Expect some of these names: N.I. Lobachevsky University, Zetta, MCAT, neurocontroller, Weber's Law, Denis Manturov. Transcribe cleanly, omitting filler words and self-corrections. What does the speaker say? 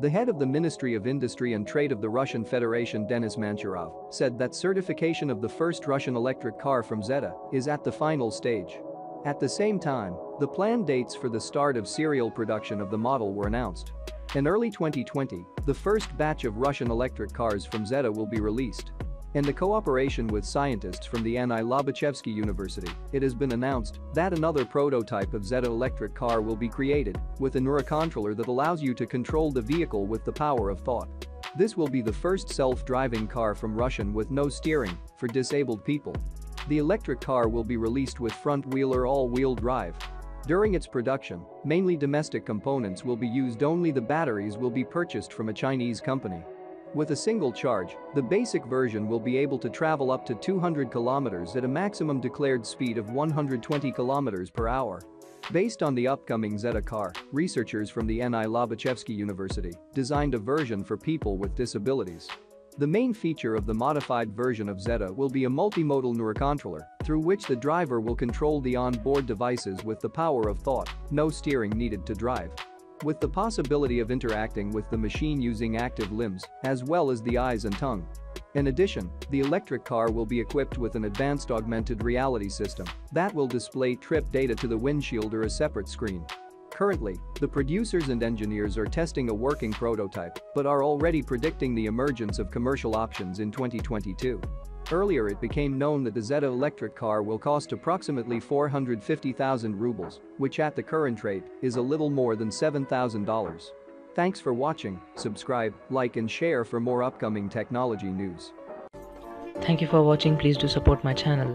The head of the Ministry of Industry and Trade of the Russian Federation, Denis Manturov, said that certification of the first Russian electric car from Zetta is at the final stage. At the same time, the planned dates for the start of serial production of the model were announced. In early 2020, the first batch of Russian electric cars from Zetta will be released. In the cooperation with scientists from the N.I. Lobachevsky University, it has been announced that another prototype of Zetta electric car will be created, with a neurocontroller that allows you to control the vehicle with the power of thought. This will be the first self-driving car from Russia with no steering for disabled people. The electric car will be released with front-wheel or all-wheel drive. During its production, mainly domestic components will be used. Only the batteries will be purchased from a Chinese company. With a single charge, the basic version will be able to travel up to 200 kilometers at a maximum declared speed of 120 kilometers per hour. Based on the upcoming Zetta car, researchers from the N.I. Lobachevsky University designed a version for people with disabilities. The main feature of the modified version of Zetta will be a multimodal neurocontroller, through which the driver will control the onboard devices with the power of thought, no steering needed to drive. With the possibility of interacting with the machine using active limbs, as well as the eyes and tongue. In addition, the electric car will be equipped with an advanced augmented reality system that will display trip data to the windshield or a separate screen. Currently, the producers and engineers are testing a working prototype, but are already predicting the emergence of commercial options in 2022. Earlier it became known that the Zetta electric car will cost approximately 450,000 rubles, which at the current rate is a little more than $7,000. Thanks for watching, subscribe, like and share for more upcoming technology news. Thank you for watching, please do support my channel.